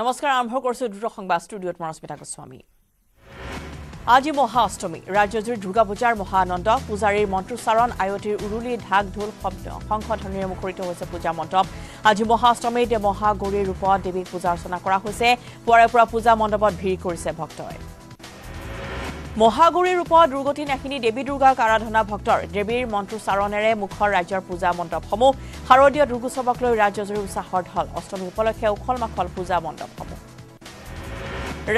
নমস্কাৰ আৰম্ভ কৰিছো দুটো সংবাদ স্টুডিওত মৰস্মিতা গোস্বামী আজি মহাষ্টমী ৰাজ্যজুৰি দুৰ্গা পূজাৰ মহানন্দ পূজাৰীৰ মন্ত্ৰচাৰণ আয়তীৰ উৰুলি ঢাক ঢোল শব্দ সংগঠনৰে মুখৰিত হৈছে পূজা মণ্ডপ আজি মহাষ্টমীত মহা গৌৰীৰ ৰূপত দেৱীক পূজা অৰ্চনা কৰা হৈছে পৰপৰা পূজা মণ্ডপত ভিৰ কৰিছে ভক্তই মহাগৌৰীৰ ৰূপত দুৰ্গতি নাখিনি দেৱী দুৰ্গাক আৰাধনা ভক্তৰ দেৱীৰ মন্ত্ৰচাৰণেৰে মুখৰ ৰাজ্যৰ পূজা মণ্ডপসমূহ হাৰদীয় দুৰ্গোৎসৱক লৈ ৰাজ্যজুৰি উৎসাহৰ ঢল অষ্টমী উপলক্ষে উখল মাখল পূজা মণ্ডপসমূহ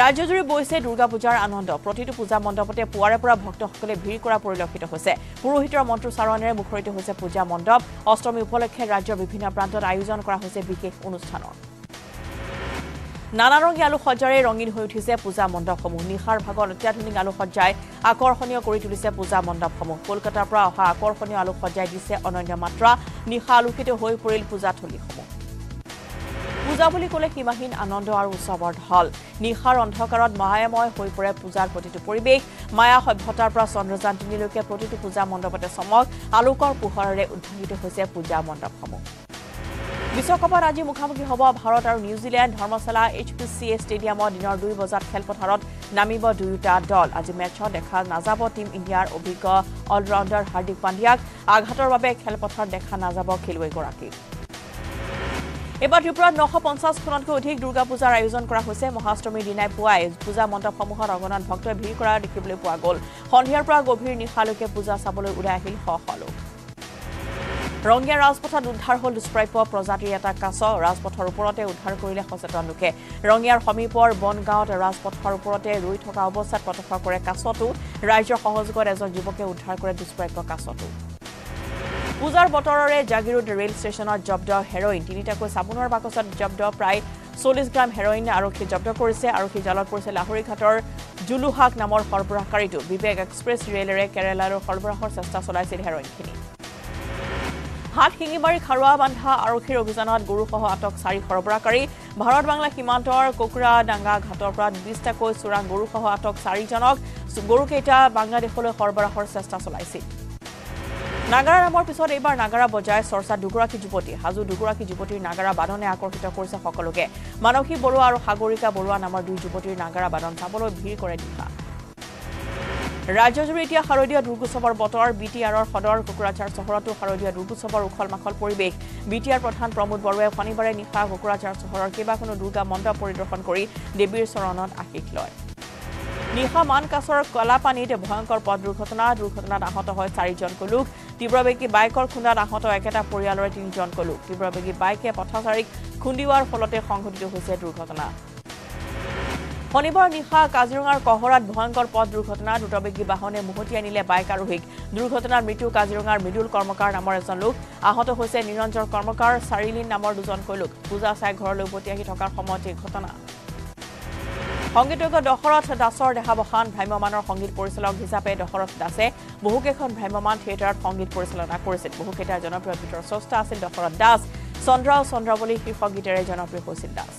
ৰাজ্যজুৰি বৈছে দুৰ্গা পূজাৰ আনন্দ প্ৰতিটো পূজা মণ্ডপতে পুৱাৰে পৰা ভক্তসকলে ভিৰ কৰা পৰিলক্ষিত হৈছে পুৰোহিতৰ মন্ত্ৰচাৰণেৰে মুখৰিত হৈছে পূজা মণ্ডপ অষ্টমী উপলক্ষে ৰাজ্যৰ বিভিন্ন প্ৰান্তত আয়োজন কৰা হৈছে বিশেষ অনুষ্ঠানৰ নানা ৰঙী আলু সজ্জাৰে ৰঙীন হৈ উঠিছে পূজা মণ্ডপসমূহ নিশাৰ ভাগত অত্যাধুনিক আলু সজ্জাই আকৰ্ষণীয় কৰি তুলিছে পূজা মণ্ডপসমূহ কলকাতাৰ পৰা অহা আকৰ্ষণীয় আলু সজ্জাই দিছে অনন্য মাত্ৰা নিশা আলোকিত হৈ পৰিল পূজাথলীসমূহ পূজা বুলি ক'লে সীমাহীন আনন্দ আৰু উৎসৱৰ ঢল নিশাৰ অন্ধকাৰত মায়াময় হৈ পৰে পূজাৰ প্ৰতিটো পৰিৱেশ মায়া সভ্যতাৰ পৰা চন্দ্ৰযান তিনিলৈকে প্ৰতিটো পূজা মণ্ডপতে চমক আলোকৰ পোহৰেৰে উদ্ভাসিত হৈছে পূজা মণ্ডপসমূহ বিশ্বকাপৰ আজি মুখামুখি হ'ব ভাৰত আৰু নিউজিলেণ্ড ধৰ্মশালা HPCA ষ্টেডিয়ামৰ দিনৰ 2 বজাত খেলপথাৰত নামিব দুয়োটা দল আজি মেচত দেখা নাযাব টিম ইণ্ডিয়াৰ অভিজ্ঞ অলৰাউণ্ডাৰ হাৰ্দিক পাণ্ডিয়াক আঘাতৰ বাবে খেলপথাৰত দেখা নাযাব খেলুৱৈগৰাকী এবাৰ ত্ৰিপুৰাত 950 খনতকৈ অধিক দুৰ্গা পূজাৰ আয়োজন কৰা হৈছে মহাষ্টমীৰ দিনাই পুৱাই পূজা মণ্ডপসমূহত অগণন ভক্তই ভিৰ কৰা দেখিবলৈ পোৱা গ'ল সন্ধিয়াৰ পৰা গভীৰ নিশালৈকে পূজা চাবলৈ উলাই আহিল শ শ লোক ৰঙীয়া ৰাজপথত উদ্ধাৰ হ'ল দুষ্প্ৰাপ্য প্ৰজাতিৰ এটা কাছ ৰাজপথৰ ওপৰতে উদ্ধাৰ কৰিলে সচেতন লোকে ৰঙীয়াৰ সমীপৰ বনগাঁৱত ৰাজপথৰ ওপৰতে ৰৈ থকা অৱস্থাত পতফা কৰে কাছটো ৰাজ্যৰ সহযোগত এজন যুৱকে উদ্ধাৰ কৰে দুষ্প্ৰাপ্য কাছটো পূজাৰ বতৰৰে জাগিৰোড ৰেল ষ্টেচনত জব্দ হেৰ'ইন তিনিটাকৈ চাবোনৰ বাকচত জব্দ প্ৰায় 40 গ্ৰাম হেৰ'ইন আৰক্ষী জব্দ কৰিছে আৰু কি জালত পৰিছে লাহৰি ঘাটৰ জুলুহাক নামৰ সৰবৰাহকাৰীটো বিবেক এক্সপ্ৰেছ ৰেলেৰে কেৰালালৈ সৰবৰাহৰ চেষ্টা চলাইছিল হেৰ'ইনখিনি হাটশিঙিবাৰী খাৰুৱা বান্ধা আৰক্ষীৰ অভিযানত গৰুসহ আটক 4 সৰবৰাহকাৰী ভাৰত বাংলা সীমান্তৰ কোকৰাডাঙ্গা ঘাটৰ পৰা 20টাকৈ চোৰাং গৰুসহ আটক 4 জনক গৰুকেইটা বাংলাদেশলৈ সৰবৰাহৰ চেষ্টা চলাইছিল নাগাৰা নামৰ পিছত এবাৰ নাগাৰা বজায় চৰ্চা দুগৰাকী যুৱতী হাজু দুগৰাকী যুৱতীৰ নাগাৰা বাদনে আকৰ্ষিত কৰিছে সকলোকে মানসী বৰুৱা আৰু সাগৰিকা বৰুৱা নামৰ দুই যুৱতীৰ নাগাৰা বাদন চাবলৈ ভিৰ কৰে নিশা ৰাজ্যজুৰি এতিয়া শাৰদীয় দুৰ্গোৎসৱৰ বতৰ BTRৰ সদৰ কোকৰাঝাৰ চহৰতো শাৰদীয় দুৰ্গোৎসৱৰ উখল মাখল পৰিৱেশ BTR প্ৰধান প্ৰমোদ বৰুৱাই শনিবাৰে নিশা কোকৰাঝাৰ চহৰৰ কেইবাখনো দুৰ্গা মণ্ডপ পৰিদৰ্শন কৰি দেৱীৰ চৰণত আশীষ লয় নিশা মানকাছৰ কলাপানীত ভয়ংকৰ পথ দুৰ্ঘটনাত আহত হয় 4জনকৈ লোক তীব্ৰবেগী বাইকৰ খুন্দাত আহত একেটা পৰিয়ালৰ 3জনকৈ লোক তীব্ৰবেগী বাইকে পথচাৰীক খুন্দিওৱাৰ ফলতে সংঘটিত হৈছে দুৰ্ঘটনা শনিবাৰ নিশা কাজিৰঙাৰ কহৰাত ভয়ংকৰ পথ দুৰ্ঘটনা দুটবেগী বাহনে মুহূৰ্তি আনিলে বাইক আৰোহীক দুৰ্ঘটনাৰ মৃত্যু কাজিৰঙাৰ মৃদুল কৰ্মকাৰ নামৰ এজন লোক আহত হৈছে নিৰঞ্জন কৰ্মকাৰ চাৰিলিন নামৰ 2জনকৈ লোক পূজা চাই ঘৰলৈ উভতি আহি থকাৰ সময়তে ঘটনা সংগীতজ্ঞ দশৰথ দাসৰ দেহাৱসান ভ্ৰাম্যমানৰ সংগীত পৰিচালক হিচাপে দশৰথ দাসে বহুকেইখন ভ্ৰাম্যমান থিয়েটাৰত সংগীত পৰিচালনা কৰিছিল বহুকেইটা জনপ্ৰিয় গীতৰ স্ৰষ্টা আছিল দশৰথ দাস চন্দ্ৰাও চন্দ্ৰাৱলী শীৰ্ষক গীতেৰে জনপ্ৰিয় হৈছিল দাস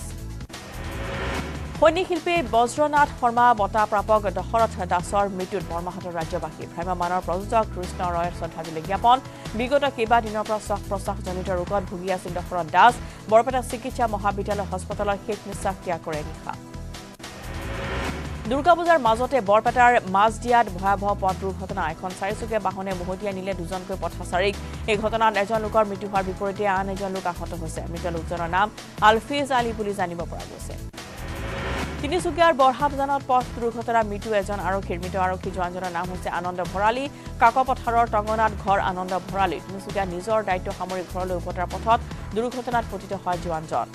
সৈনিকশিল্পী বজ্ৰনাথ শৰ্মা বঁটা প্ৰাপক দশৰথ দাসৰ মৃত্যুত মৰ্মাহত ৰাজ্যবাসী ভ্ৰাম্যমানৰ প্ৰযোজক কৃষ্ণ ৰয়ৰ শ্ৰদ্ধাঞ্জলি জ্ঞাপন বিগত কেইবাদিনৰ পৰা শ্বাস-প্ৰশ্বাসজনিত ৰোগত ভুগি আছিল দশৰথ দাস বৰপেটা চিকিৎসা মহাবিদ্যালয় হস্পিটেলৰ শেষ নিশ্বাস ত্যাগ কৰে নিশা দুৰ্গা পূজাৰ মাজতে বৰপেটাৰ মাজদিয়াত ভয়াবহ পথ দুৰ্ঘটনা এখন চাৰিচকীয়া বাহনে মুহূৰ্তি আনিলে 2জনকৈ পথচাৰীক এই ঘটনাত এজন লোকৰ মৃত্যু হোৱাৰ বিপৰীতে আন এজন লোক আহত হৈছে মৃত লোকজনৰ নাম আলফিজ আলী বুলি জানিব পৰা গৈছে তিনিচুকীয়াৰ বৰহাবজানত পথ দুৰ্ঘটনাত মৃত্যু এজন আৰক্ষীৰ মৃত আৰক্ষী জোৱানজনৰ নাম হৈছে আনন্দ ভৰালী কাকপথাৰৰ টঙনাত ঘৰ আনন্দ ভৰালী তিনিচুকীয়া নিজৰ দায়িত্ব সামৰি ঘৰলৈ উভতাৰ পথত দুৰ্ঘটনাত পতিত হয় জোৱানজন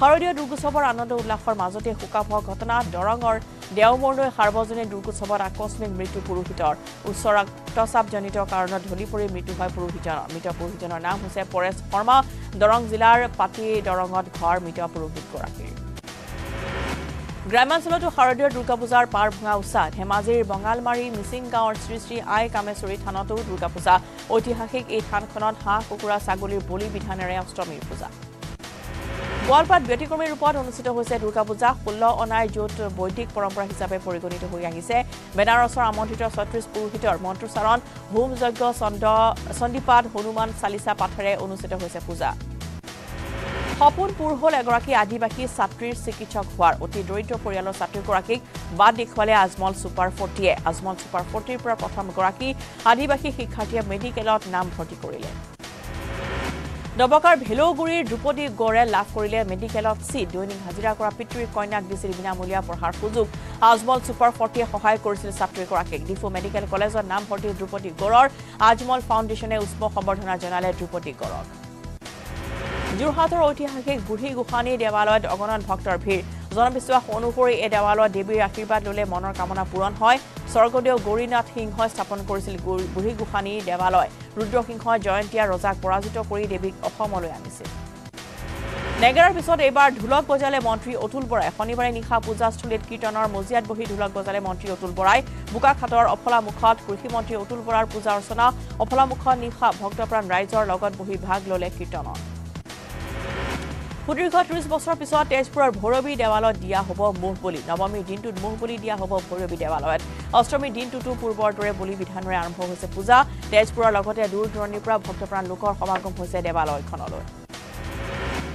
শাৰদীয় দুৰ্গোৎসৱৰ আনন্দ উল্লাসৰ মাজতে শোকাবহ ঘটনা দৰঙৰ দেওমৰলৈ সাৰ্বজনীন দুৰ্গোৎসৱত আকস্মিক মৃত্যু পুৰোহিতৰ উচ্চ ৰক্তচাপজনিত কাৰণত ঢলি পৰি মৃত্যু হয় পুৰোহিতৰ মৃত পুৰোহিতৰ নাম হৈছে পৰেশ শৰ্মা দৰং জিলাৰ পাতি দৰঙত ঘৰ মৃত পুৰোহিতগৰাকীৰ গ্ৰামাঞ্চলতো শাৰদীয় দুৰ্গা পূজাৰ পাৰ ভঙা উৎসাহ ধেমাজিৰ বঙালমাৰী মিচিং গাঁৱৰ শ্ৰী শ্ৰী আই কামেশ্বৰী থানতো দুৰ্গা পূজা ঐতিহাসিক এই থানখনত হাঁহ কুকুৰা ছাগলীৰ বলি বিধানেৰে অষ্টমীৰ পূজা গোৱালপাৰাত ব্যতিক্ৰমী ৰূপত অনুষ্ঠিত হৈছে দুৰ্গা পূজা 16 অনাই য'ত বৈদিক পৰম্পৰা হিচাপে পৰিগণিত হৈ আহিছে বেনাৰসৰ আমন্ত্ৰিত 36 পুৰোহিতৰ মন্ত্ৰচাৰণ হোম যজ্ঞ চন্দিপাঠ হনুমান চালিচা পাঠেৰে অনুষ্ঠিত হৈছে পূজা Hopon Purhol Agoraki Adibaki Sapri Sikichokwar, Uti Dorito Porialo Saturaki, Badikwale Asmol Super 40, Asmol Super 40 per Pofam Goraki, Adibaki Hikatia Medical Nam 40 Korile. Dobakar Bhiloguri, Drupadi Gore, Lav Korile, Medical Seat, doing Hazira Korapitri, Koinak, Disrivina Mulia for Harfuzu, Asmol Super 40, Hohai Kursil Sapri Koraki, Difu Medical College or Nam 40 Drupadi Goror, Ajmol Foundation, Usmo Hobotana Janale, Drupadi Goror. Jurhator Otihake, Buddhi Guhani, Devalod, Ogonon, Hoctor P. Zonabiswa Honukori, Edavalo, Debi Akiba Dole, Monor Kamana Puran Hoi, Sorgodio, Gorina, King Hoist upon Korsil, Buddhi Guhani, Devaloi, Rudro King Hoi, Jointia, Rosak, Porazito, Kori, Debi, Okomolo Amisi. Negar episode Ebar, Dulok Bojale, Montri, Otulbora, Honibar Nika Puzas to let Kiton or Moziat Bohi Dulok Bojale, Montri, Otulborai, Bukakator, Opola Mukhat, Kurhi Monti, Otulbora, Puzar Sona, Opola Mukhat, Nika, Hoctopran, Rizor, Logot Bohi Baglole Kitono. Pudrika 30 বছৰ পিছত তেজপুৰৰ ভৰবি দেৱালত দিয়া হ'ব মুখ বলি নৱমী দিনটোত মুখ বলি দিয়া হ'ব ভৰবি দেৱালত অষ্টমী দিনটোত পূৰ্বৰ দৰে বলি বিধানৰে আৰম্ভ হৈছে পূজা তেজপুৰৰ লগতে দূৰ দূৰণিৰ পৰা ভক্তপ্ৰাণ লোকৰ সমাগম হৈছে দেৱালয়খনলৈ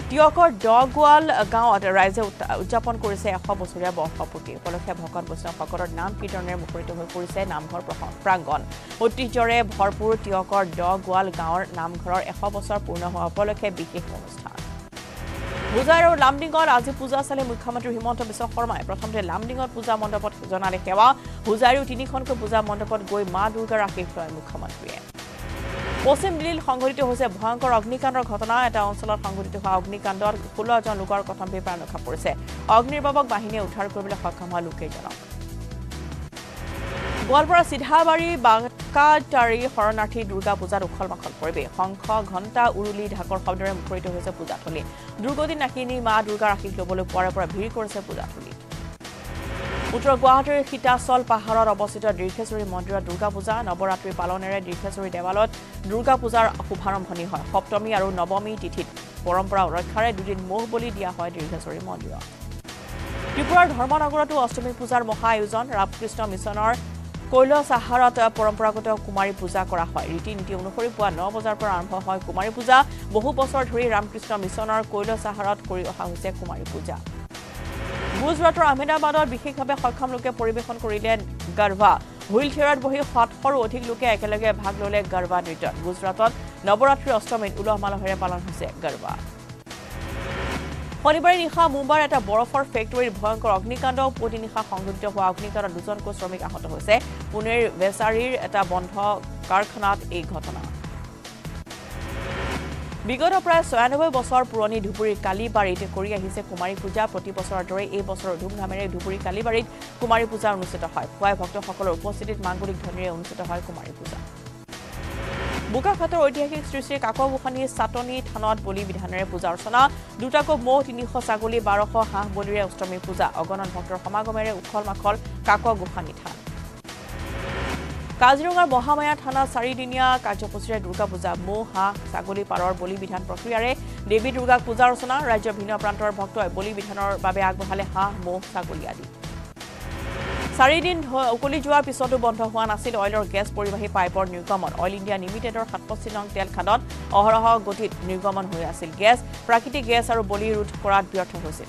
তিয়কৰ ডগৱাল গাঁৱত ৰাইজে উদযাপন কৰিছে 100 বছৰীয়া বৰ্ষপূৰ্তি উপলক্ষে ভকত বৈষ্ণৱসকলৰ নাম কীৰ্তনেৰে মুখৰিত হৈ পৰিছে নামঘৰ প্ৰাংগণ ঐতিহ্যৰে ভৰপুৰ তিয়কৰ ডগৱাল গাঁৱৰ নামঘৰৰ 100 বছৰ পূৰ্ণ হোৱা উপলক্ষে বিশেষ অনুষ্ঠান Buzaro Lamdingot, Azi Puza Sale Mukamatu Himonto Bisoforma, Protomte Lamdingot Puza Montapot Zonale Kewa, Buzaru Tinikon Puza Montapot Goi Madurga Akiflo and Mukamatri. Osim Lil Hungary to Jose Bankor, Ognikandor Kotana, at Onsola Hungary to Ognikandor, Pula John Lukar Kotan Paper and Kapurse, Ogni Babak Bahine Utar Kubila Hakama Lukajanok. Golpara Sidhabari, Bakatari, Horonati, Durga Puza, Ukolmakal Korbe, Hong Kong, Honta, Uruli, Hakor Hodder, and Kurito Hose Puzatuli, Drugodi Nakini, Ma, Durga, Hikobolo, Parapra, Hirikor Sepuzatuli, Uttar Guwahati, Hitasol, Pahara, Opposite, Dirkesuri, Mondra, Durga Puza, Noboratri, Palonere, Dirkesuri, Devalot, Durga Puza, Huparam Honey, Hoptomi, Aru, Nobomi, Titit, Porompora, Rakare, Dudin, Mohboli, Diahoi, Dirkesuri, Mondra. Tripura, Hormonagura to Ostomi Puzar, Mohayuzon, Rapkrishna Missioner. Koila Saharata Poramparagoto Kumari Puza Korahoi, Ritin Tunukoripa, Novozar Parampa, Kumari Puza, Bohu Posor, Tri Ramkrishna Missioner, Koila Saharat, Korea Hause Kumari Puza. Buzrator Ahmedabad, Bihikabe Hokam Luke, Poribekon Korean Garva, Wheelchair Bohi Hot Horotik Luke, Akalege, Haglole, Garva Return, Buzrator, Laboratory of Storm in Ula Malahare Palan Huse, Garva. Honibar Niha Mumbai at a Borofor factory, Bhankor Ognikando, Putiniha Hongkong, Ognikar, Luzon Kosromic Ahoto Jose, Pune Vesari at a Bonho Karkhanat E. Gotana. Bigoto Press, Soanova Bosor, Puroni, Dupuri Kalibarit, Korea, Hise Kumari Puja, Potibosor, Dore, A Bosor, Dumhamere, Dupuri Kalibarit, Kumari Puza, Museta Hoi, Why Hokto Hokolo, Posited Manguri, Tonri, Unseta Hoi, Kumari Puza. Bukakator ঐতিহাসিক সৃষ্টি কাকো বুখানি সাতনি থানত বলি বিধানৰে পূজা অৰ্চনা দুটাকো মহ 300 ছাগলী 1200 হাঁহ বলিৰে অষ্টমী পূজা অগণন ভক্তৰ সমাগমেৰে উখল মাখল কাকো বুখানি থান কাজিৰঙাৰ মহামায়া থানা 4 দিনীয়া কাৰ্যসূচীৰে দুৰ্গা পূজা মহ হাঁহ ছাগলী পাৰৰ বলি বিধান প্ৰক্ৰিয়াৰে দেৱী দুৰ্গাক পূজা অৰ্চনা ৰাজ্য ভিন্ন প্ৰান্তৰ ভক্তই বলি বিধানৰ বাবে আগবঢ়ালে হাঁহ মহ ছাগলী আদি Saridin Okolija Pisoto Bontohuan acid oil or gas poribahi pipe or newcomer, Oil India Limited or Hatposilong Tel Kadot, Oharaha Gotit, Newcomer Huyasil gas, Prakiti gas or Boli root Korat Bioto Husil.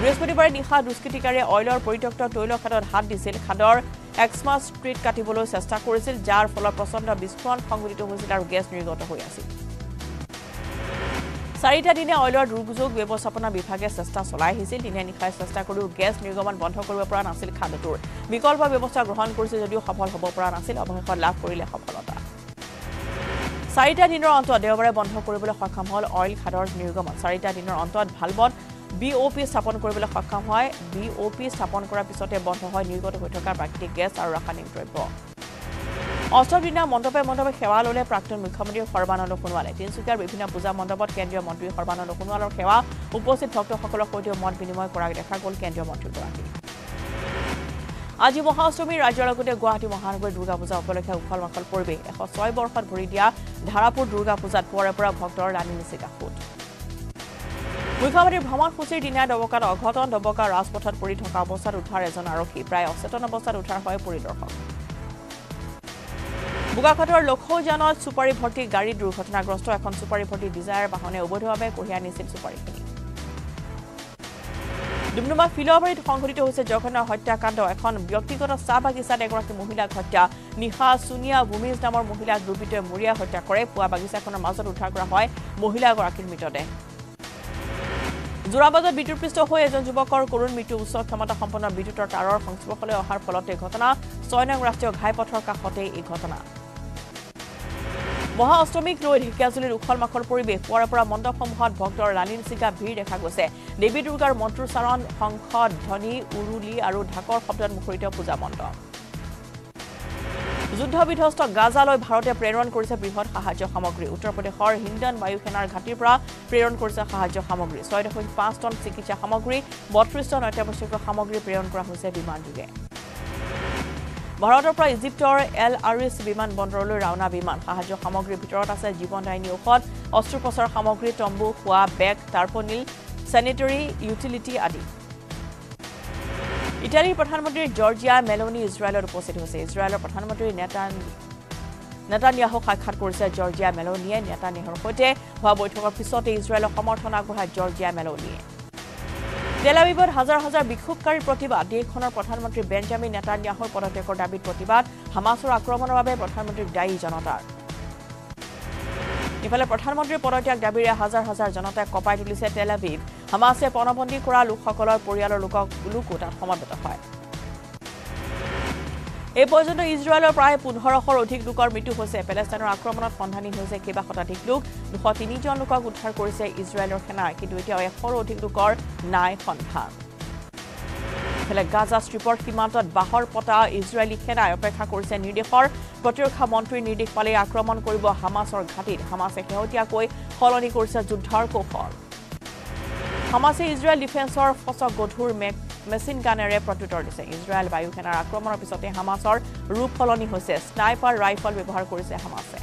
Respectable Niha Duskitikare oil or Poritokta Toilo Kador Hat Disil Kador, Exma Street Katibolo Sesta Kurisil, Jar Fola Prosonda Bispon, Hongurito Husil or gas Nugoto Huyasil. Sarita Dina Oilor Ruguzog, Webosapana Bifage Sesta Solai, his Indian Sestakuru, guest Nugoman Bontokoran Asil Kadatur. Because of Webosa Grohan courses, you have all Hobopran Asil of La Corilla Hopolota. Sarita dinner on to Devora Bontokorilla Hakam Hall, Oil Kador Nugoman. Sarita dinner on to Halbot, BOP Sapon Corilla Hakam Hoi, BOP Sapon Corapisote Bontohoi, Nugo to Hotoka Bactic guests are Rakaning Tripo. অষ্টমীনা মণ্ডপে মণ্ডপে সেৱা ললে প্ৰাক্তন মুখ্যমন্ত্রী সৰ্বানন্দ সোণোৱালে তিনচুকীয়াৰ বিভিন্ন পূজা মণ্ডপত কেন্দ্ৰীয় মন্ত্রী সৰ্বানন্দ সোণোৱালৰ সেৱা উপস্থিত ভক্তসকলৰ সৈতে মত বিনিময় কৰা দেখা গল কেন্দ্ৰীয় মন্ত্ৰীগৰাকী আজি মহাষ্টমী ৰাজ্যৰ লগতে গুৱাহাটী মহানগৰীৰ দুৰ্গা পূজা উপলক্ষে উখল মাখল পৰিবে 106 বৰ্ষত ভৰি দিয়া ধাৰাপুৰ দুৰ্গা পূজাত পৰপৰা ভক্তৰ ৰাণী নিচিকা ফুট মুখ্যমন্ত্রী ভ্ৰমণ সূচীৰ দিনা দবকাত অঘটন দবকা ৰাজপথত পৰি থকা অৱস্থাত উঠাৰ এজন আৰক্ষী প্ৰায় অচেতন অৱস্থাত উঠাৰ হৈ পৰিদৰ্শক Bugakotor Lokho Janot Supari Porti Gari Drew Hotna Grosto Akon Supari Porti Desire Bahone Obodobe Kohiani Sim Supari. Dumnuma Filoverit Hongkorito Hose Jokana Hotta Kando Akon Biotico Saba Gisa Degraki Muhila Hotta Niha Sunia Bumis Namor Muhila Gupita Muria Hotta Kore Pua Bagisa Konamazo Utagra Hoi Muhila Gorakil Mitode. Durabada Bitu Pisto Hoy and Jubakor Kurun Mitu Sot Kamata Compona Bitu Taror from Spokole or Harpolote Kotana, Soina Grafio Hypotroca Hote Ikotana. Mohastomic Road Hikazulu Kalma Corporibe, Warapra Mondo Hom Hot Bogdor, Lalin Sika B. De Hagose, David Rugar Montur Saran, Hong Kod, Tony, Uruli, Arud Hakor, Hopton Mukurito Puzamondo. Zudhabit host of Gazalo, Harote, Preron Kursa Brihot, Hahajo Hamogri, Utrapote Hor, Hindan, Bayukanar Katibra, Preron Kursa Hahajo Hamogri, Soda Hun Paston, Sikicha Hamogri, Botriston, or Taposhiko Hamogri, Preron Krahuse Bimanduge. Baroto Prize Ziptor, El Aris Biman Bondrolo, Rauna Biman, Hahajo Hamogri, Pitrotasa, Gibon Dino Hot, Ostroposar Hamogri, Tombu, Hua, Beck, Tarponil, Sanitary, Utility Adi. Italy Prime Minister Giorgia Meloni Israelor উপস্থিত হৈছে ইসরায়েলৰ প্ৰধান মন্ত্ৰী Netanyahu সাক্ষাৎ কৰিছে Georgia মেলোনিয়ে নেতানিয়াহুৰ সৈতে হোৱা বৈঠকৰ পিছতে ইসরায়েলৰ সমৰ্থন আগবঢ়াই জৰ্জিয়া মেলোনিয়ে তেল আবিবৰ হাজাৰ হাজাৰ বিক্ষোভকাৰী প্ৰতিবাদ দেশখনৰ প্ৰধান মন্ত্ৰী বেঞ্জামিন নেতানিয়াহুৰ পদত্যাগৰ দাবীত প্ৰতিবাদ হামাছৰ আক্ৰমণৰ বাবে প্ৰধান মন্ত্ৰীৰ দায়ী জনতাৰ ইফালে প্ৰধান মন্ত্ৰীৰ পদত্যাগ দাবীৰে হাজাৰ হাজাৰ জনতাই কপাই তুলিছে তেল আবিব Hamase পণবন্দী কৰা লোকসকলৰ পৰিয়ালৰ লোককো তাত সমবেত হয়। এই পৰ্যন্ত ইজৰাইলৰ প্ৰায় 1500ৰ অধিক লোকৰ মৃত্যু হৈছে। পেলেষ্টাইনৰ আক্ৰমণত সন্ধানী হৈছে কেবা শতাধিক লোক। 203 জন লোকক উদ্ধাৰ কৰিছে ইজৰাইলৰ সেনাই। কিন্তু এতিয়া 100ৰ অধিক লোকৰ নাই সন্ধান। ফলে গাজা ষ্ট্ৰিপৰ সীমান্তত বাহৰ পতা ইজৰাইলী সেনাই অপেক্ষা কৰিছে নিৰ্দেশৰ প্ৰতিৰক্ষা মন্ত্ৰী নিৰ্দেশ পালে আক্ৰমণ কৰিব হামাছৰ ঘাটিত। হামাছে শেহতীয়াকৈ সলনি কৰিছে যুদ্ধৰ কৌশল। Hamase Israel defensor Fosa Godhur machine gunere protutor dise Israel bayuhenar akromonor pisote Hamasor rup koloni hoise sniper rifle byabohar korise Hamase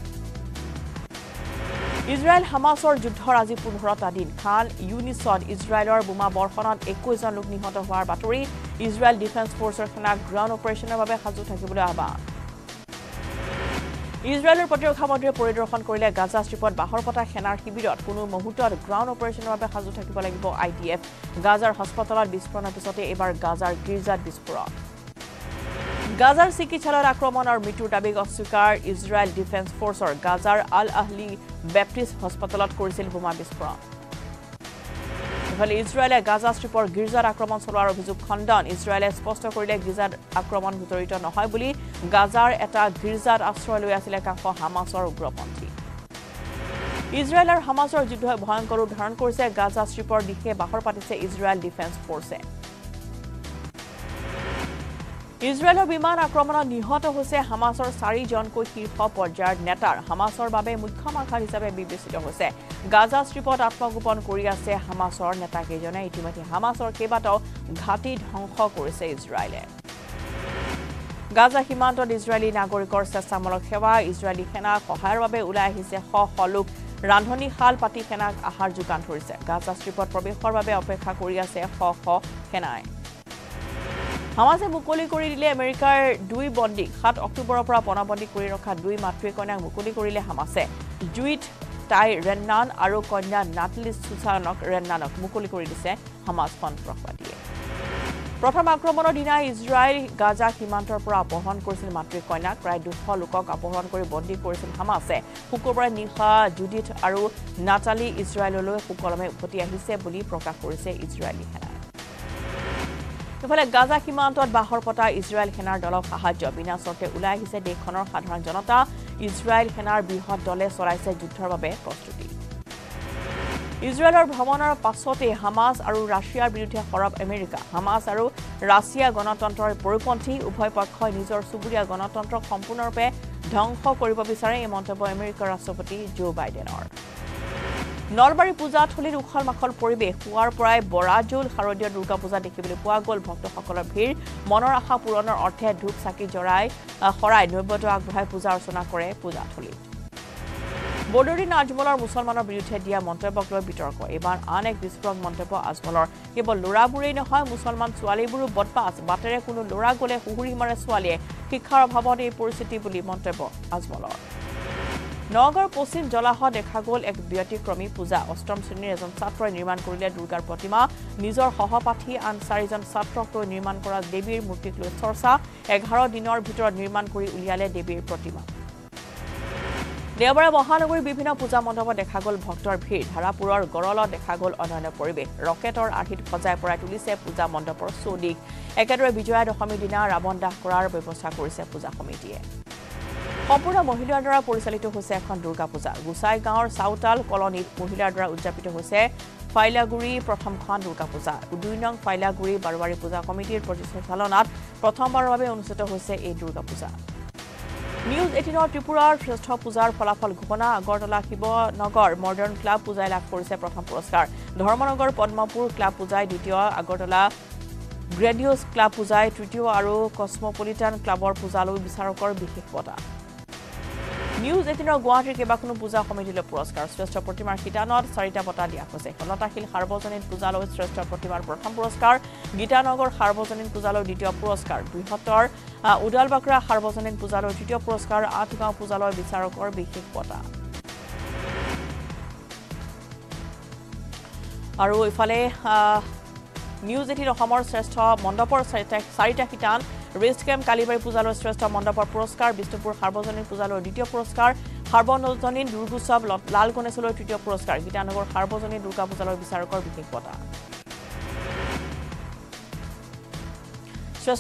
Israel Hamasor juddhor aji 15ta din Khan Unisod Israelor boma borkhonat 21 jon lok nihoto hoar batori Israel defense force khana ground operationৰ বাবে হাজু থাকিবলৈ আহ্বান Israeler প্ৰতিৰক্ষা মন্ত্ৰীয়ে পৰিদৰ্শন কৰিলে গাজা ষ্ট্ৰিপত বাহৰ পতা সেনাৰ শিবিৰত কোনো মুহূৰ্তত গ্ৰাউণ্ড অপাৰেচনৰ বাবে সাজু থাকিব লাগিব আইডিএফ গাজাৰ হাস্পতালত বিস্ফোৰণৰ পিছতে এবাৰ গাজাৰ গিৰ্জাত বিস্ফোৰণ গাজাৰ চিকিৎসালয়ৰ আক্ৰমণৰ মৃত্যুৰ দাবীক অস্বীকাৰ ইজৰাইল ডিফেন্স ফৰ্চৰ গাজাৰ আল আহলি বেপ্টিষ্ট হাস্পতালত কৰিছিল বোমা বিস্ফোৰণ ইজৰাইলে গাজা ষ্ট্ৰিপৰ গিৰ্জাত আক্ৰমণ চলোৱাৰ অভিযোগ খণ্ডন ইজৰাইলে স্পষ্ট কৰিলে গিৰ্জাত আক্ৰমণ ঘটিত নহয় বুলি গাজাৰ এটা গিৰ্জাত আশ্ৰয় লৈ আছিল কাফ হামাছৰ উগ্ৰপন্থী ইজৰাইলৰ হামাছৰ যুদ্ধ ভয়ংকৰ ধাৰণ কৰিছে গাজা ষ্ট্ৰিপৰ দিশে বাহৰ পাতিছে ইজৰাইল ডিফেন্স ফৰ্চে ইজৰাইলৰ বিমান আক্ৰমণত নিহত হৈছে হামাছৰ 4 জনকৈ শীৰ্ষ পৰ্যায়ৰ নেতাৰ হামাছৰ বাবে মুখ্য মাখাৰ হিচাপে বিবেচিত হৈছে গাজা ষ্ট্ৰিপত আত্মগোপন কৰি আছে হামাছৰ নেতাকেইজনে ইতিমধ্যে হামাছৰ কেবাটাও ঘাটি ধ্বংস কৰিছে ইজৰাইলে গাজা সীমান্তত ইজৰাইলী নাগৰিকৰ স্বেচ্ছামূলক সেৱা ইজৰাইলী সেনা সহায়ৰ বাবে ওলাই আহিছে শ শ লোক ৰান্ধনী খাল পাতি সেনাক আহাৰ যোগান ধৰিছে গাজা ষ্ট্ৰিপত প্ৰৱেশৰ বাবে অপেক্ষা কৰি আছে শ শ সেনাই হামাছে মুকলি কৰি দিলে আমেৰিকাৰ দুই বন্দী 7 অক্টোবৰৰ পৰা পণবন্দী কৰি ৰখা দুই মাতৃ কন্যাক মুকলি কৰিলে হামাছে জুইট টাই ৰেন্নান আৰু কন্যা নাটলি সুসানক ৰেন্নানক মুকলি কৰি দিছে হামাছ সন্ত্ৰাসবাদীয়ে প্ৰথম আক্ৰমণৰ দিনা ইজৰাইল গাজা সীমান্তৰ পৰা অপহৰণ কৰিছিল মাতৃ কন্যাক প্ৰায় 200 লোকক অপহৰণ কৰি বন্দী কৰিছিল হামাছে শুক্ৰবাৰে নিশা জুডিথ আৰু নাটালি ইজৰাইললৈ সুকলমে উভতি আহিছে বুলি প্ৰকাশ কৰিছে ইজৰাইলী সেনা ইফালে গাজা সীমান্তত বাহৰ পতা ইজৰাইল সেনাৰ দলক সাহায্য বিনা চৰ্তে ওলাই আহিছে দেশখনৰ সাধাৰণ জনতা ইজৰাইল সেনাৰ বৃহৎ দলে চলাইছে যুদ্ধৰ বাবে প্ৰস্তুতি ইজৰাইলৰ ভ্ৰমণৰ পাছতে হামাছ আৰু ৰাছিয়াৰ বিৰুদ্ধে সৰব আমেৰিকা হামাছ আৰু ৰাছিয়া গণতন্ত্ৰৰ পৰিপন্থী উভয় পক্ষই নিজৰ চুবুৰীয়া গণতন্ত্ৰক সম্পূৰ্ণৰূপে ধ্বংস কৰিব বিচাৰে এই মন্তব্য আমেৰিকাৰ ৰাষ্ট্ৰপতি জো বাইডেনৰ নলবাৰী পূজাত হলিৰ উখল মাখল পৰিবেশ হোৱাৰ পৰাই বৰাজুল শাৰদীয় দুৰ্গা পূজা দেখিবলৈ পোৱা গ'ল ভক্তসকলৰ ভিৰ মনৰ আশা পূৰণৰ অৰ্থে ধূপ চাকি জৰাই খৰাই নৈবদ্য আগবঢ়াই পূজা অৰ্চনা কৰে পূজাত হলি Bodorin Ajmolar Musalmanar biruddhe dia montobbok loi bitorko ebar an ek bisprok montobbo Ajmolar kebol loraburei nohoy musalman swaliburu botpas batere kono lora gole huhuri mara swalie shikkhar obhabot ei poristiti buli montobbo Ajmolar Nogar Posim Jolaho Dekhagol ek byatikrami puja Ostrom Srinir ejon Satro Nirman Korile Durgar Protima Nizor Hohopathi and Sarijan Satro to Nirman Kora Debir Murti Loi Sorsa 11 Dinor Bhitor Nirman Kori Uliale Debir Protima দেওবাৰে মহানগৰীৰ বিভিন্ন পূজা মণ্ডপত দেখা গল ভক্তৰ ভিৰ ধাৰাপুৰৰ গৰলত দেখা গল অনন্য পৰিবেশ ৰকেটৰ আৰ্হিত খজাই পৰাই তুলিছে পূজা মণ্ডপৰ চৌদিশ একেদৰে বিজয়া দশমী দিনা ৰাৱণ দাহ কৰাৰ ব্যৱস্থা কৰিছে পূজা কমিটিয়ে সম্পূৰ্ণ মহিলাৰ দ্বাৰা পৰিচালিত হৈছে এখন দুৰ্গা পূজা গুছাই গাঁৱৰ সাউতাল কলনীত মহিলাৰ দ্বাৰা উদযাপিত হৈছে ফাইলাগুৰি প্ৰথমখন দুৰ্গা পূজা দুই নং ফাইলাগুৰি বাৰৱাৰী পূজা কমিটিৰ প্ৰতিষ্ঠাপনাত প্ৰথমবাৰৰ বাবে অনুষ্ঠিত হৈছে এই Durga Puja News18 or Tripura, first top Puzar, Palafal Gupana, Gordola Hibo, Nogor, Modern Club Puzai Lab Force Protham Puroskar, Dhormanogor, Padmapur, Club Puzai, Ditio, Agordola, Gradius Club Puzai, Tritio Aru, Cosmopolitan, Clubor Puzalu, Bisarokor, Bihikota. News18 or Guwahati Kebakono Puja Committee Puroskar, first top Protimar Hitanor, Sarita Potadia Kose, Kolata Hill Harbozon in Puzalo, first top Protimar Protham Puroskar, Gitanogor Harbozon in Puzalo, Ditio Puroskar, Brihotor. Udalbakra Harbosonin Puzalo Titio Puroskar Atugao Puzalo Bisarokor Bihikota Aru ifale News18 Homor Srestha Mondopor Sarita Hitan Rest Camp Kalibari Puzalo Srestha Mondopor Puroskar Bistupur Harbosonin Puzalo Ditio Puroskar Harbosonin Durgusob Lal Gonesolo Titio Puroskar Gitanogor Harbosonin Durga Puzalo Bisarokor Bihikota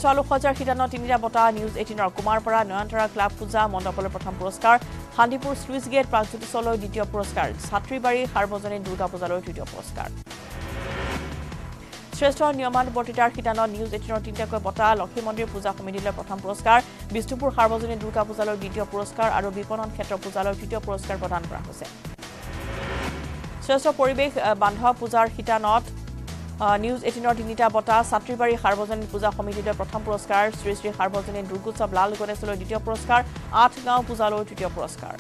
Swalu Khojar Hitanot India Bota News18 or Kumarpara Noyantara Club Puja Mondopolo Protham Puroskar Handipur Sluice Gate Prajuti Solo Ditio Puroskar Satribari Harbozoni Durga Pujalo Titio Puroskar Shrestha Niyoman Botitar Hitanot News18 or Tintakoi Bota Lokhimondir Puja Committee Protham Puroskar Bistupur Harbozoni Durga Pujalo Ditio Puroskar Aru Biponon Khetra Pujalo Titio Puroskar Pradhan Kora Hose Shrestha Poribesh Bandha Pujar Hitanot News18 or Tinita Bota, Satribari Harbozon Puja Committee Protham Puroskar, Sri Sri Harbozon in Durgusob Lal Gonesolo Ditio Puroskar, Atgao Pujalo Titio Puroskar.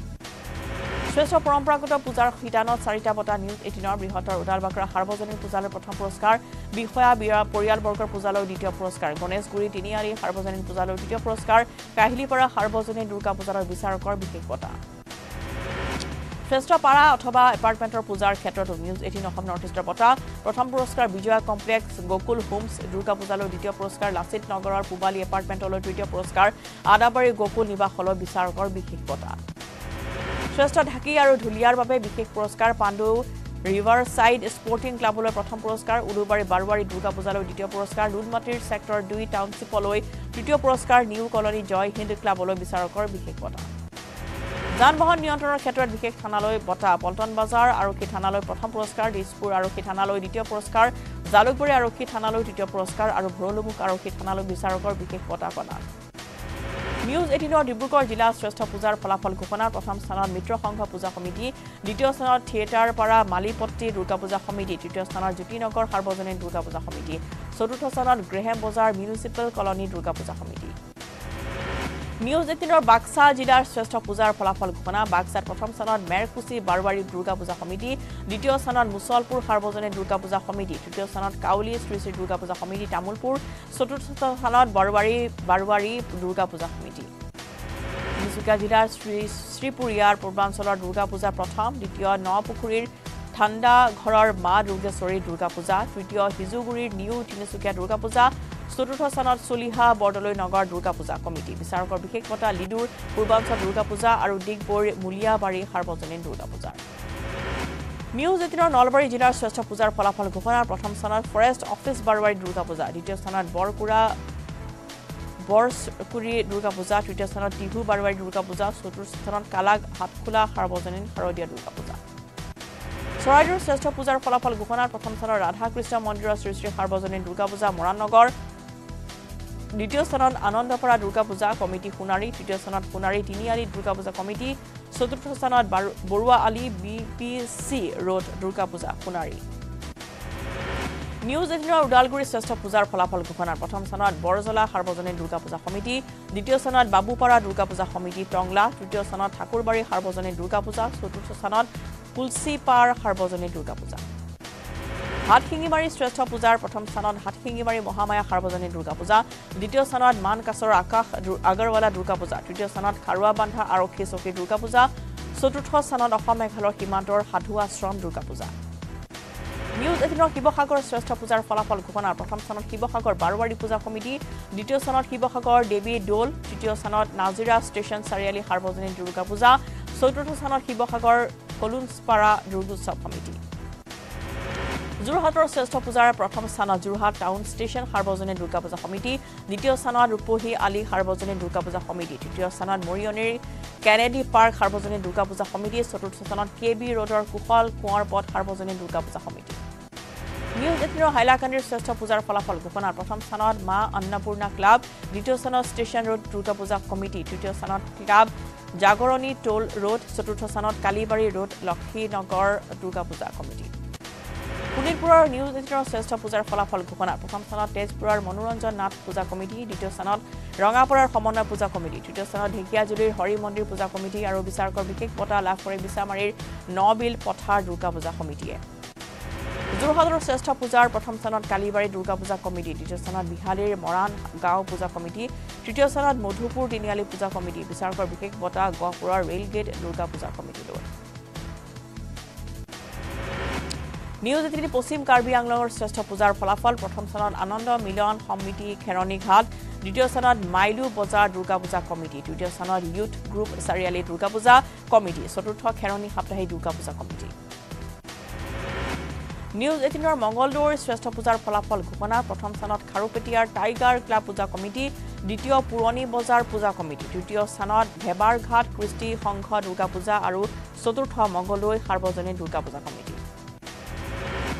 Shrestha Parampragot Pujar Hitanot Sarita Bota News18 or Brihotor Udalbakra Harbozon in Pujalo Protham Puroskar, Bihoya Bira Porial Borger Pujalo Ditio Puroskar, Gones Guri Tiniari Harbozon in Pujalo Titio Puroskar, Kahilipara Harbozon in Durga Pujalo Bisarokor Bihikota. Shrestha Para Othoba Apartment or Pujar Khetrot News18 Assam Northeastৰ Bota Protham Puroskar Bijoya Complex Gokul Homes Durga Pujalo Ditio Puroskar Lasit Nagarar Pubali Apartmentলৈ Tritio Puroskar Adabari Gokul Nibaholo Bisarokor Bishik Bota Shrestha Dhaki Aru Dhuliar Babe Bishik Puroskar Pandu Riverside Sporting Clubলৈ Protham Puroskar Ulubari Barwari Durga Pujalo Ditio Puroskar Ludmatir Sector 2 Townshipলৈ Tritio Puroskar New Colony Joy Hind Clubলৈ Bisarokor Bishik Bota Danbohan Niyantron Khetrat Bishek Thanaloi Bota, Polton Bazar, Arokhi Thanaloi Protham Puroskar, Dispur Arokhi Thanaloi Ditio Puroskar, Jalukburi Arokhi Thanaloi Titio Puroskar, Aru Bhrolumukh Arokhi Thanaloi Bisarokor Bishek Bota Pana. News18 or Dibrugarh Jila Shrestha Pujar Falafal Ghoshona Protham Sthanot Mitra Sangha Puja Committee, Ditio Sthanot Theatre Para Malipatti Durga Puja Committee, Tritio Sthanot Jutinagar Harbojonin Durga Puja Committee, Choturtho Sthanot Graham Bazar Municipal Colony Durga Puja Committee. News18 or Baksa Jilar Shrestha Pujar Falafal Ghoshona Baksar Protham Sthanot Merkusi Barwari Durga Puja Committee, Ditio Sthanot Musalpur Harbozoni Durga Puja Committee, Tritio Sthanot Kauli Sri Sri Durga Puja Committee Tamulpur, Choturtho Sthanot Barwari Durga Puja Committee. Tinsukia Jilar Sripuriyar Purbanchalar Durga Puja Protham, Ditio Nawpukurir Thanda Ghorar Ma Durgeswari Durga Puja, Tritio Hizugurir New Tinsukia Durga Puja. Soturtho Sthanot Soliha Bordoloi Nagar Durga Puja Committee, Bisarokor Bishek Bota Lidur, Purbanchal Durga Puja Aru Digbor Muliabari Harbojonin Durga Puja. News18 or Nalbari Jilar Shrestha Pujar Falafal Ghoshona Protham Sthanot Forest Office Barwari Durga Puja, Ditiyo Sthanot Borkuri Durga Puja, Tritiyo Sthanot Tihu Barwari Durga Puja, Choturtho Sthanot Kalag Hatkula Harbojonin Harodia Durga Puja. Soraidur Shrestha Pujar Falafal Ghoshona Protham Sthanot Radha Krishna Mondirat Sri Sri Harbojonin Durga Puja, Moran Nagar দ্বিতীয় স্থানত আনন্দপৰা Durga Puja committee খুনাৰী তৃতীয় স্থানত খুনাৰী তিনিআলি Durga Puja committee চতুৰ্থ স্থানত Baruah Ali BPC road Durga Puja খুনাৰী News18 Udalguri Shrestha Pujar Pholapol Ghoshona Prothom Sthanot Borzola Sarbojanin Durga Puja Committee, Ditiyo Sthanot Babupara Durga Puja Committee Tongla, Tritiyo Sthanot Thakurbari Sarbojanin Durga Puja, Chaturtho Sthanot Pulsipar Sarbojanin Durga Puja. Hathingibari Shrestha Pujar Prothom Sthanot Hathingibari Mohamaya Sarbojanin Durga Puja, Ditiyo Sthanot Mankasor Akash Agarwala Durga Puja, Tritiyo Sthanot Kharwa Bandha Arokhi Chowki Durga Puja, Chaturtho Sthanot Assam Meghalaya Himantor Hathua Ashram Durga Puja. News18 Kibahagor Shrestha Pujar Pholapol Ghoshona Prothom Sthanot Kibahagor Barwari Puja Committee, Ditiyo Sthanot Kibahagor Devi Dol, Tritiyo Sthanot Nazira Station Sariali Sarbojanin Durga Puja, Chaturtho Sthanot Kibahagor Kolunspara Durga Puja Committee. Jorhator Shrestha Pujar Prothom Sthanot Jorhat Town Station Sarbojanin Durga Puja Committee, Ditiyo Sthanot Rupohi Ali Sarbojanin Durga Puja Committee, Tritiyo Sthanot Morioneri Kennedy Park Sarbojanin Durga Puja Committee, Chaturtho Sthanot KB Roador Kuhal Kuwar Pot Sarbojanin Durga Puja Committee. News18 Hailakandir Shrestha Pujar Pholapol Ghoshona Prothom Sthanot Ma Annapurna Club, Ditiyo Sthanot Station Road Durga Puja Committee, Tritiyo Sthanot Club Jagoroni Toll Road, Chaturtho Sthanot Kalibari Road Lokhi Nagar Durga Puja Committee. Punirpurar News18 Shrestha Pujar Pholapol Ghoshona Prothom Sthanot Tejpurar Manoranjan Nath Puja Committee, Ditiyo Sthanot Rangapurar Samanna Puja Committee, Tritiyo Sthanot Dhekiajulir Hari Mondir Puja Committee aru Bisarkor Bikhesh Bota Labh Kori Bisamarir Nobil Pothar Durga Puja Committee. Jorhator Shrestha Pujar Prothom Sthanot Kalibari Durga Puja Committee, Ditiyo Sthanot Bihalir Moran Gao Puja Committee, Tritiyo Sthanot Madhupur Tiniali Puja Committee, Bisarkor Bikhesh Bota Gohpurar Railgate Durga Puja Committee. News18 Poshim Karbi Anglongor Shrestha Pujar Pholapol Prothom Sthanot Ananda Milon Committee Kheroni Ghat, Ditiyo Sthanot Mailu Bajar Durga Puja Committee, Tritiyo Sthanot Youth Group Sariali Durga Puja Committee, Chaturtho Kheroni Saptahi Durga Puja Committee. News18 Mongoldur Shrestha Pujar Pholapol Ghoshona Prothom Sthanot Kharupetiar Tiger Club Puja Committee, Ditiyo Puroni Bajar Puja Committee, Tritiyo Sthanot Bhebar Ghat Christi Sangha Durga Puja aru Chaturtho Mongoldur Sarbojanin Durga Puja Committee.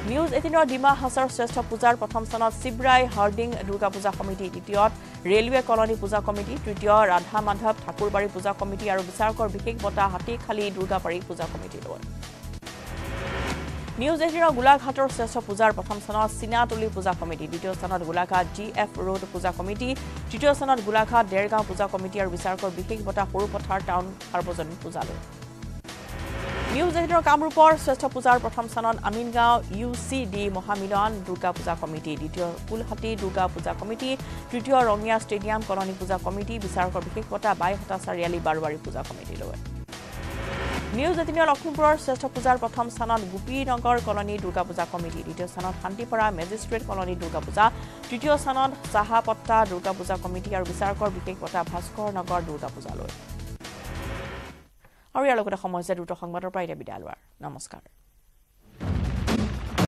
News18 Dima Hasar Shrestha Pujar Prothom Sthanot Sibrai Harding Durga Puja Committee, Ditiyot Railway Colony Puja Committee, Tritiyo Radha Madhav Thakurbari Puja Committee aru Bisarkor Bikhesh Bota Hatikhali Durga Pari Puja Committee. News18 Golaghator Shrestha Pujar Prothom Sthanot Sinatuli Puja Committee, Ditiyo Sthanot Golaghat GF Road Puja Committee, Tritiyo Sthanot Golaghat Dergaon Puja Committee aru Bisarkor Bikhesh Bota Horupothar Town Sarbojanin Puja. News18 Kamrupor Shrestha Pujar Prothom Sthanot Amingao UCD Mohamilan Durga Puja Committee, Ditiyo Kulhati Durga Puja Committee, Tritiyo Rongia Stadium Colony Puja Committee, Bisarkor Bikhesh Bota Baihata Sariali Barwari Puja Committee. News18 Lakhimpur Shrestha Pujar Prothom Sthanot Gopinagar Colony Durga Puja Committee, Ditiyo Sthanot Hantipara Magistrate Colony Durga Puja, Tritiyo Sthanot Sahapatta Durga Puja Committee aru Bisarkor Bikhesh Bota Bhaskor Nagar Durga Puja. আৰু ইয়াৰ লগতে সময় হৈছে দ্ৰুত সংবাদৰ পৰা এতিয়া বিদায় লোৱাৰ নমস্কাৰ।